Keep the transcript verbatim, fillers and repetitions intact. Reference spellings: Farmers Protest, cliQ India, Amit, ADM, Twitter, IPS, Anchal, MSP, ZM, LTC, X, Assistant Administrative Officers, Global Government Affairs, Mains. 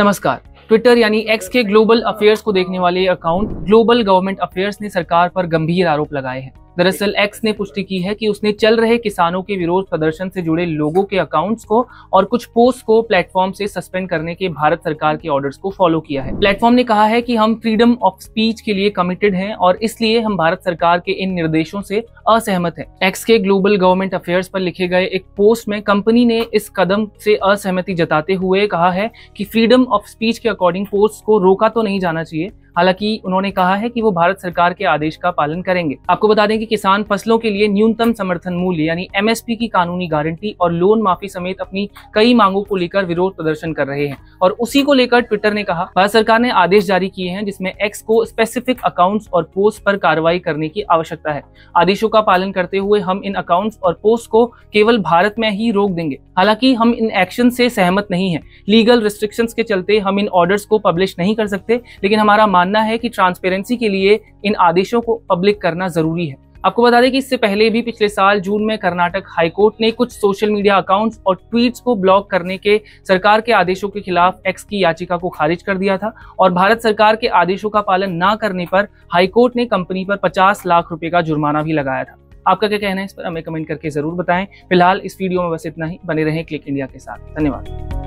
नमस्कार। ट्विटर यानी एक्स के ग्लोबल अफेयर्स को देखने वाले अकाउंट ग्लोबल गवर्नमेंट अफेयर्स ने सरकार पर गंभीर आरोप लगाए हैं। दरअसल एक्स ने पुष्टि की है कि उसने चल रहे किसानों के विरोध प्रदर्शन से जुड़े लोगों के अकाउंट्स को और कुछ पोस्ट को प्लेटफॉर्म से सस्पेंड करने के भारत सरकार के ऑर्डर्स को फॉलो किया है। प्लेटफॉर्म ने कहा है कि हम फ्रीडम ऑफ स्पीच के लिए कमिटेड हैं और इसलिए हम भारत सरकार के इन निर्देशों से असहमत हैं। एक्स के ग्लोबल गवर्नमेंट अफेयर्स पर लिखे गए एक पोस्ट में कंपनी ने इस कदम से असहमति जताते हुए कहा है कि फ्रीडम ऑफ स्पीच के अकॉर्डिंग पोस्ट को रोका तो नहीं जाना चाहिए। हालांकि उन्होंने कहा है कि वो भारत सरकार के आदेश का पालन करेंगे। आपको बता दें कि किसान फसलों के लिए न्यूनतम समर्थन मूल्य यानी एमएसपी की कानूनी गारंटी और लोन माफी समेत अपनी कई मांगों को लेकर विरोध प्रदर्शन कर रहे हैं और उसी को लेकर ट्विटर ने कहा भारत सरकार ने आदेश जारी किए हैं जिसमें एक्स को स्पेसिफिक अकाउंट्स और पोस्ट पर कार्रवाई करने की आवश्यकता है। आदेशों का पालन करते हुए हम इन अकाउंट्स और पोस्ट को केवल भारत में ही रोक देंगे। हालांकि हम इन एक्शन से सहमत नहीं है। लीगल रिस्ट्रिक्शंस के चलते हम इन ऑर्डर्स को पब्लिश नहीं कर सकते, लेकिन हमारा मानना है कि ट्रांसपेरेंसी के लिए इन आदेशों को पब्लिक करना जरूरी है। आपको बता दें कि इससे पहले भी पिछले साल जून में कर्नाटक हाई कोर्ट ने कुछ सोशल मीडिया अकाउंट्स और ट्वीट्स को ब्लॉक करने के सरकार के आदेशों के खिलाफ एक्स की याचिका को खारिज कर दिया था और भारत सरकार के आदेशों का पालन ना करने पर हाई कोर्ट ने कंपनी पर पचास लाख रुपए का जुर्माना भी लगाया था। आपका क्या कहना है इस पर हमें कमेंट करके जरूर बताएं। फिलहाल इस वीडियो में बस इतना ही। बने रहें क्लिक इंडिया के साथ। धन्यवाद।